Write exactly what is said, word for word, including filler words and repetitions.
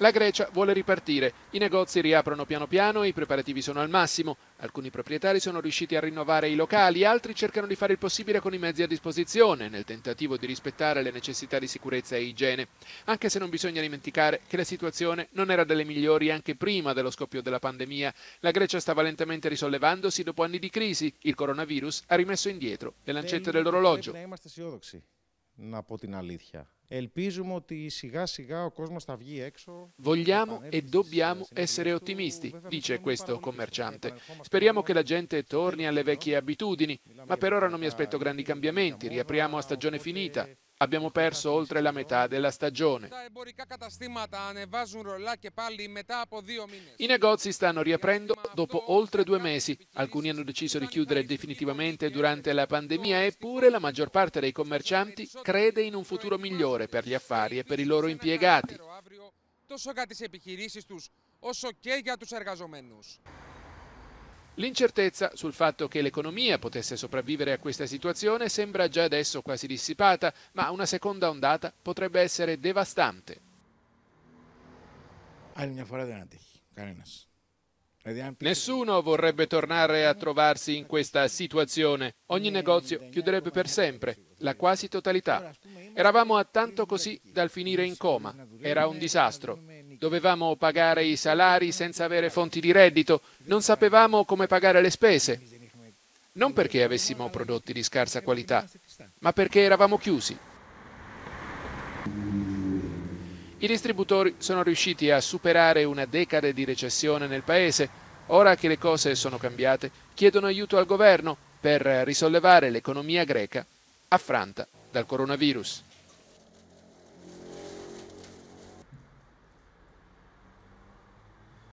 La Grecia vuole ripartire, i negozi riaprono piano piano, i preparativi sono al massimo, alcuni proprietari sono riusciti a rinnovare i locali, altri cercano di fare il possibile con i mezzi a disposizione, nel tentativo di rispettare le necessità di sicurezza e igiene, anche se non bisogna dimenticare che la situazione non era delle migliori anche prima dello scoppio della pandemia. La Grecia stava lentamente risollevandosi dopo anni di crisi, il coronavirus ha rimesso indietro le lancette dell'orologio. Vogliamo e dobbiamo essere ottimisti, dice questo commerciante. Speriamo che la gente torni alle vecchie abitudini, ma per ora non mi aspetto grandi cambiamenti. Riapriamo a stagione finita. Abbiamo perso oltre la metà della stagione. I negozi stanno riaprendo dopo oltre due mesi. Alcuni hanno deciso di chiudere definitivamente durante la pandemia, eppure la maggior parte dei commercianti crede in un futuro migliore per gli affari e per i loro impiegati. L'incertezza sul fatto che l'economia potesse sopravvivere a questa situazione sembra già adesso quasi dissipata, ma una seconda ondata potrebbe essere devastante. Nessuno vorrebbe tornare a trovarsi in questa situazione. Ogni negozio chiuderebbe per sempre, la quasi totalità. Eravamo a tanto così dal finire in coma. Era un disastro. Dovevamo pagare i salari senza avere fonti di reddito, non sapevamo come pagare le spese. Non perché avessimo prodotti di scarsa qualità, ma perché eravamo chiusi. I distributori sono riusciti a superare una decade di recessione nel paese. Ora che le cose sono cambiate, chiedono aiuto al governo per risollevare l'economia greca affranta dal coronavirus.